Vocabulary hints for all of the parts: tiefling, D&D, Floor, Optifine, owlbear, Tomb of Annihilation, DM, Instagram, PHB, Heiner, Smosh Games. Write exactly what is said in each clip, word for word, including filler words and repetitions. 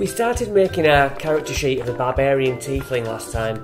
We started making our character sheet of a barbarian tiefling last time,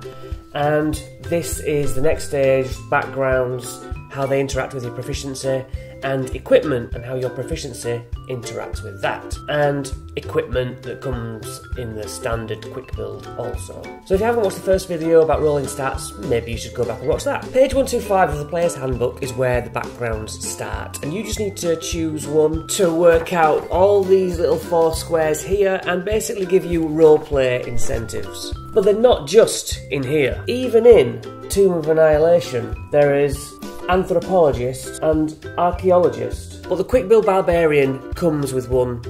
and this is the next stage: backgrounds, how they interact with your proficiency, and equipment and how your proficiency interacts with that, and equipment that comes in the standard quick build also. So if you haven't watched the first video about rolling stats, maybe you should go back and watch that. Page one two five of the player's handbook is where the backgrounds start, and you just need to choose one to work out all these little four squares here and basically give you roleplay incentives. But they're not just in here. Even in Tomb of Annihilation, there is anthropologist and archaeologist, but the quick build barbarian comes with one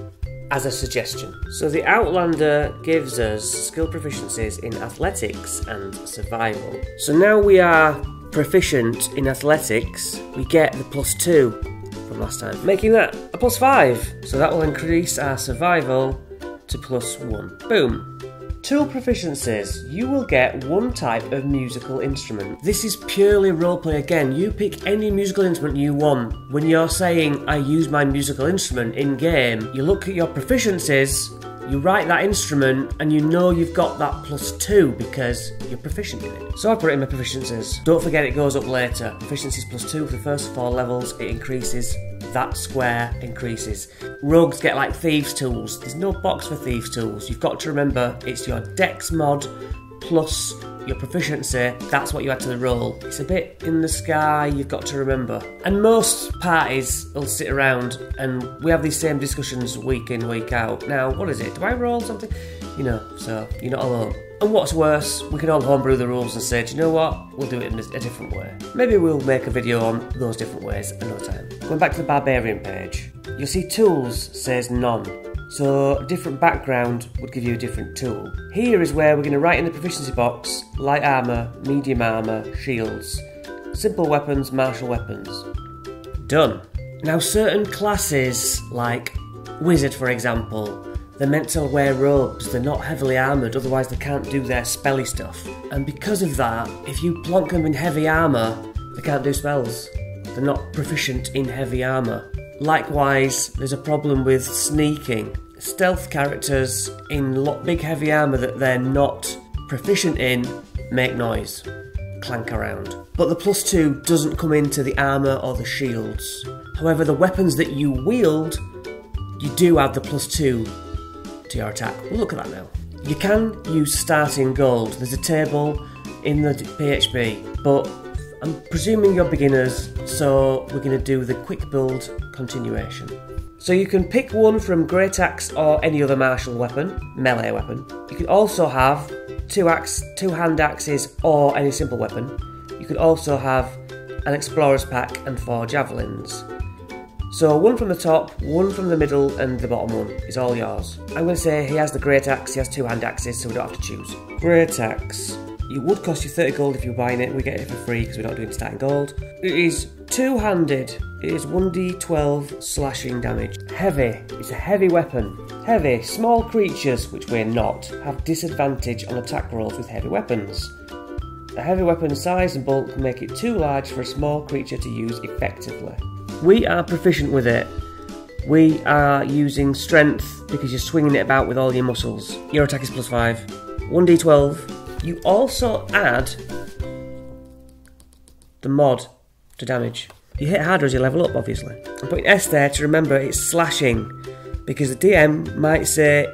as a suggestion. So the Outlander gives us skill proficiencies in athletics and survival. So now we are proficient in athletics, we get the plus two from last time, making that a plus five. So that will increase our survival to plus one. Boom. Tool proficiencies. You will get one type of musical instrument. This is purely roleplay again. You pick any musical instrument you want. When you're saying, I use my musical instrument in game, you look at your proficiencies, you write that instrument, and you know you've got that plus two because you're proficient in it. So I put it in my proficiencies. Don't forget it goes up later. Proficiencies plus two for the first four levels, it increases. That square increases. Rogues get like thieves' tools. There's no box for thieves' tools. You've got to remember it's your dex mod plus your proficiency. That's what you add to the roll. It's a bit in the sky, you've got to remember. And most parties will sit around and we have these same discussions week in, week out. Now, what is it? Do I roll something? You know, so you're not alone. And what's worse, we can all homebrew the rules and say, do you know what, we'll do it in a different way. Maybe we'll make a video on those different ways another time. Going back to the Barbarian page, you'll see tools says none. So a different background would give you a different tool. Here is where we're going to write in the proficiency box, light armour, medium armour, shields, simple weapons, martial weapons. Done. Now certain classes, like wizard for example, they're meant to wear robes, they're not heavily armoured, otherwise they can't do their spelly stuff. And because of that, if you plonk them in heavy armour, they can't do spells. They're not proficient in heavy armour. Likewise, there's a problem with sneaking. Stealth characters in big heavy armour that they're not proficient in make noise, clank around. But the plus two doesn't come into the armour or the shields. However, the weapons that you wield, you do add the plus two to your attack. We'll look at that now. You can use starting gold. There's a table in the P H B, but I'm presuming you're beginners, so we're going to do the quick build continuation. So you can pick one from great axe or any other martial weapon, melee weapon. You can also have two axe, two hand axes or any simple weapon. You can also have an explorer's pack and four javelins. So one from the top, one from the middle, and the bottom one is all yours. I'm going to say he has the great axe, he has two hand axes, so we don't have to choose. Great axe. It would cost you thirty gold if you're buying it. We get it for free because we're not doing starting gold. It is two-handed. It is one d twelve slashing damage. Heavy. It's a heavy weapon. Heavy. Small creatures, which we're not, have disadvantage on attack rolls with heavy weapons. A heavy weapon's size and bulk make it too large for a small creature to use effectively. We are proficient with it. We are using strength because you're swinging it about with all your muscles. Your attack is plus five. one d twelve. You also add the mod to damage. You hit harder as you level up, obviously. I'm putting S there to remember it's slashing, because the D M might say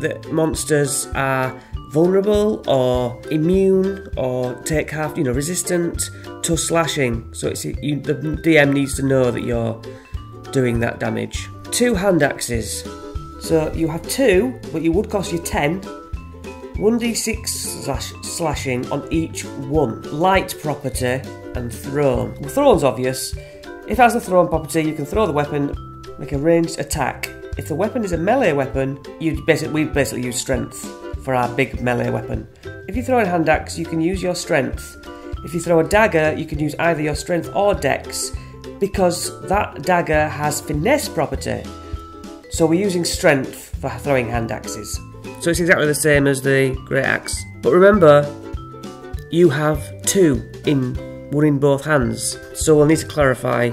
that monsters are vulnerable or immune or take half, you know, resistant to slashing. So it's you, the D M needs to know that you're doing that damage. Two hand axes. So you have two, but it would cost you ten. one d six slash, slashing on each one. Light property and thrown. Well, thrown's obvious. If it has the thrown property, you can throw the weapon, make a ranged attack. If the weapon is a melee weapon, you basically, we basically use strength for our big melee weapon. If you throw a hand axe, you can use your strength. If you throw a dagger, you can use either your strength or dex, because that dagger has finesse property. So we're using strength for throwing hand axes. So it's exactly the same as the great axe. But remember, you have two in one in both hands. So we'll need to clarify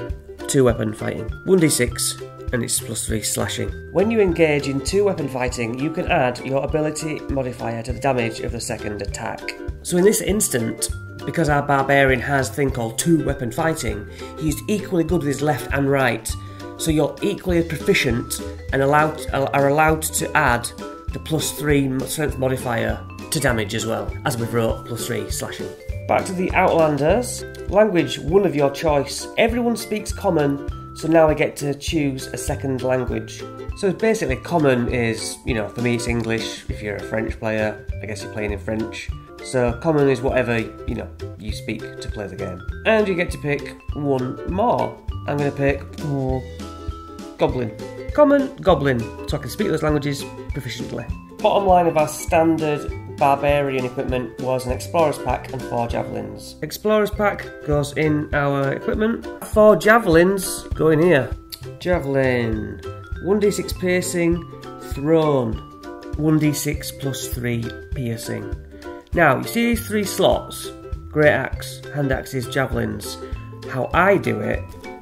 two weapon fighting. one d six and it's plus three slashing. When you engage in two weapon fighting, you can add your ability modifier to the damage of the second attack. So in this instant, because our barbarian has a thing called two weapon fighting, he's equally good with his left and right. So you're equally proficient and allowed are allowed to add the plus three strength modifier to damage as well, as we've wrote plus three slashing. Back to the Outlanders. Language, one of your choice. Everyone speaks Common, so now I get to choose a second language. So basically Common is, you know, for me it's English. If you're a French player, I guess you're playing in French. So Common is whatever, you know, you speak to play the game. And you get to pick one more. I'm going to pick oh, Goblin. Common, Goblin, so I can speak those languages proficiently. Bottom line of our standard Barbarian equipment was an Explorer's Pack and four Javelins. Explorer's Pack goes in our equipment. Four Javelins go in here. Javelin, one d six piercing, thrown, one d six plus three piercing. Now, you see these three slots? Great Axe, Hand Axes, Javelins. How I do it,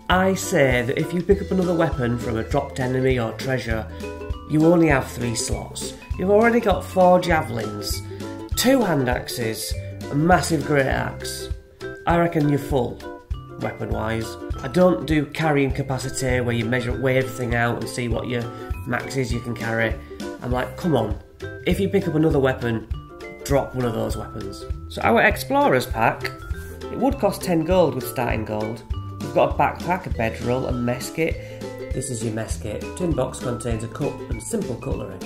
I say that if you pick up another weapon from a dropped enemy or treasure, you only have three slots. You've already got four javelins, two hand axes, a massive great axe. I reckon you're full, weapon-wise. I don't do carrying capacity where you measure weigh everything out and see what your max is you can carry. I'm like, come on, if you pick up another weapon, drop one of those weapons. So our Explorer's Pack, it would cost ten gold with starting gold. You've got a backpack, a bedroll, a mess kit. This is your mess kit. Tin box contains a cup and simple cutlery.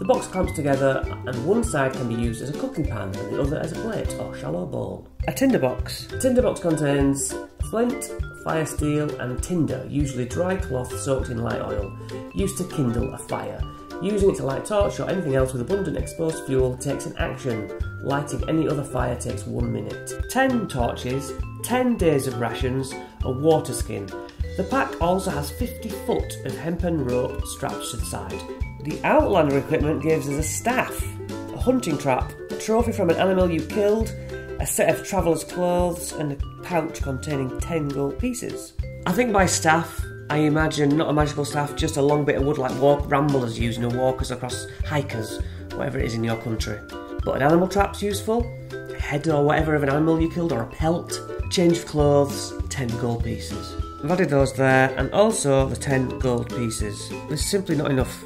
The box clamps together and one side can be used as a cooking pan and the other as a plate or shallow bowl. A tinderbox. A tinderbox contains flint, fire steel and tinder, usually dry cloth soaked in light oil, used to kindle a fire. Using it to light torch or anything else with abundant exposed fuel takes an action. Lighting any other fire takes one minute. ten torches, ten days of rations, a water skin. The pack also has fifty foot of hempen rope strapped to the side. The Outlander equipment gives us a staff, a hunting trap, a trophy from an animal you killed, a set of traveller's clothes, and a pouch containing ten gold pieces. I think by staff, I imagine not a magical staff, just a long bit of wood like walk ramblers use, you know, walkers across hikers, whatever it is in your country. But an animal trap's useful, a head or whatever of an animal you killed, or a pelt, change of clothes, ten gold pieces. I've added those there, and also the ten gold pieces. There's simply not enough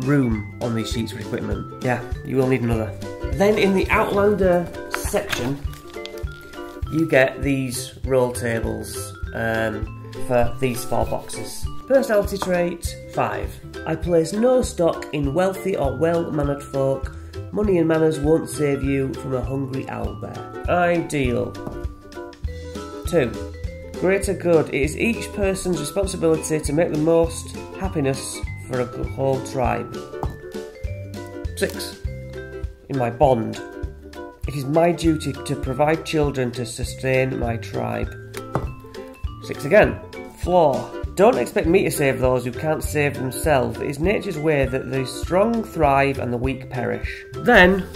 room on these sheets for equipment. Yeah, you will need another. Then in the Outlander section, you get these roll tables um, for these four boxes. Personality trait, five. I place no stock in wealthy or well-mannered folk. Money and manners won't save you from a hungry owlbear. Ideal. two. Greater good. It is each person's responsibility to make the most happiness for a whole tribe. six. In my bond, it is my duty to provide children to sustain my tribe. six again. Flaw. Don't expect me to save those who can't save themselves. It is nature's way that the strong thrive and the weak perish. Then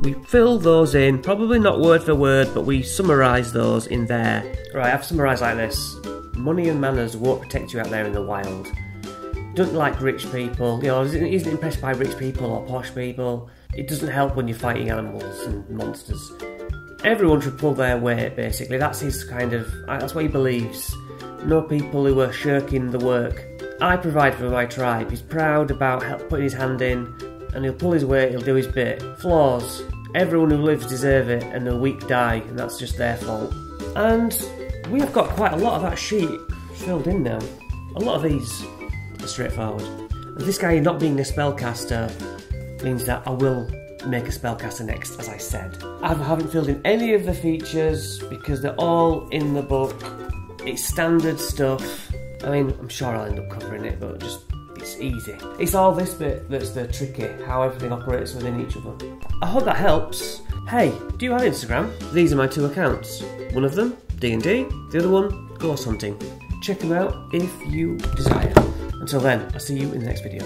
we fill those in, probably not word for word, but we summarise those in there. Right, I've summarised like this. Money and manners won't protect you out there in the wild. Doesn't like rich people, you know, isn't impressed by rich people or posh people. It doesn't help when you're fighting animals and monsters. Everyone should pull their weight, basically. That's his kind of, that's what he believes. No people who are shirking the work. I provide for my tribe. He's proud about putting his hand in, and he'll pull his weight, he'll do his bit. Flaws. Everyone who lives deserves it, and the weak die, and that's just their fault. And we've got quite a lot of that sheet filled in now. A lot of these are straightforward. And this guy not being a spellcaster means that I will make a spellcaster next, as I said. I haven't filled in any of the features because they're all in the book. It's standard stuff. I mean, I'm sure I'll end up covering it, but just it's easy. It's all this bit that's the tricky, how everything operates within each other. I hope that helps. Hey, do you have Instagram? These are my two accounts. One of them, D and D, the other one, Ghost Hunting. Check them out if you desire. Until then, I'll see you in the next video.